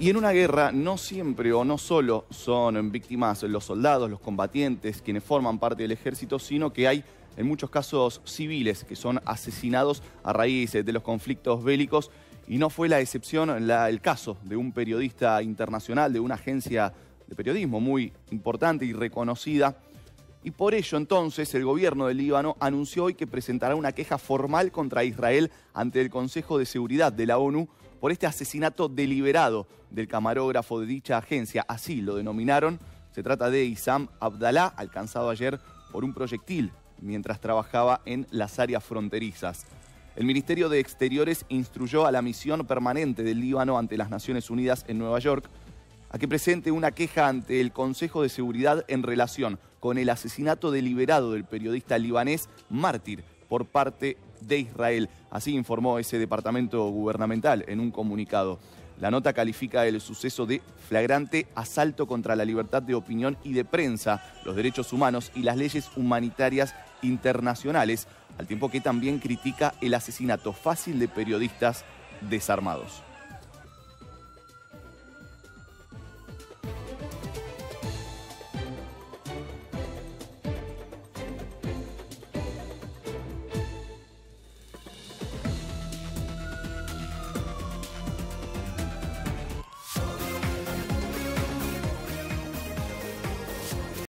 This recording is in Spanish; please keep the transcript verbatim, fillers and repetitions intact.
Y en una guerra no siempre o no solo son víctimas los soldados, los combatientes, quienes forman parte del ejército, sino que hay en muchos casos civiles que son asesinados a raíz de los conflictos bélicos. Y no fue la excepción la, el caso de un periodista internacional, de una agencia de periodismo muy importante y reconocida. Y por ello, entonces, el gobierno del Líbano anunció hoy que presentará una queja formal contra Israel ante el Consejo de Seguridad de la ONU por este asesinato deliberado del camarógrafo de dicha agencia. Así lo denominaron. Se trata de Isam Abdallah, alcanzado ayer por un proyectil mientras trabajaba en las áreas fronterizas. El Ministerio de Exteriores instruyó a la misión permanente del Líbano ante las Naciones Unidas en Nueva York a que presente una queja ante el Consejo de Seguridad en relación con el asesinato deliberado del periodista libanés mártir por parte de Israel. Así informó ese departamento gubernamental en un comunicado. La nota califica el suceso de flagrante asalto contra la libertad de opinión y de prensa, los derechos humanos y las leyes humanitarias internacionales, al tiempo que también critica el asesinato fácil de periodistas desarmados.